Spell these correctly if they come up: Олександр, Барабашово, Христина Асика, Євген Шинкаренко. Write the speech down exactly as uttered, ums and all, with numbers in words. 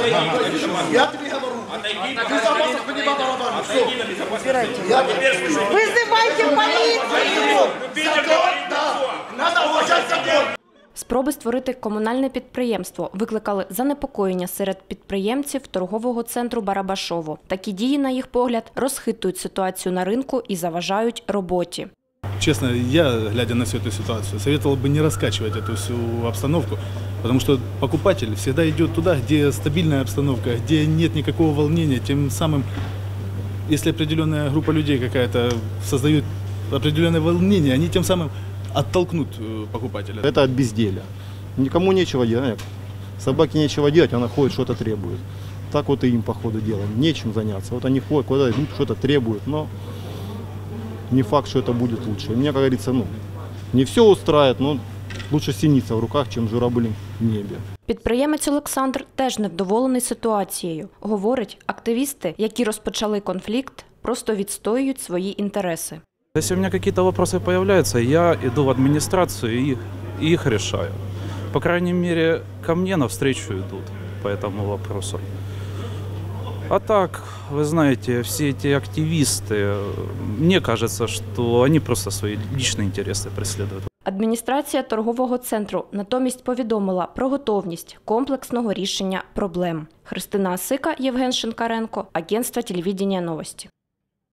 Я тебе говорю. Безопасность по небо барабану. Все. Вызывайте полицию. Закон, да. Надо уважать закон. Спроби створити комунальне підприємство викликали занепокоєння серед підприємців торгового центру «Барабашово». Такі дії, на їх погляд, розхитують ситуацію на ринку і заважають роботі. Честно, я, глядя на всю эту ситуацию, советовал бы не раскачивать эту всю обстановку, потому что покупатель всегда идет туда, где стабильная обстановка, где нет никакого волнения. Тем самым, если определенная группа людей какая-то создает определенное волнение, они тем самым оттолкнут покупателя. Это от безделия. Никому нечего делать. Собаке нечего делать, она ходит, что-то требует. Так вот и им, по ходу дела, нечем заняться. Вот они ходят, куда идут, что-то требуют, но не факт, что это будет лучше. Мне, как говорится, ну, не все устраивает, но лучше синица в руках, чем журавль в небе. Підприємець Олександр теж невдоволений ситуацією. Говорить, активісти, які розпочали конфлікт, просто відстоюють свої інтереси. Если у меня какие-то вопросы появляются, я иду в администрацию и их решаю. По крайней мере, ко мне навстречу идут по этому вопросу. А так, вы знаете, все эти активисты, мне кажется, что они просто свои личные интересы преследуют. Адміністрація торгового центру натомість повідомила про готовність комплексного рішення проблем. Христина Асика, Євген Шинкаренко, агентство телевидения «Новости».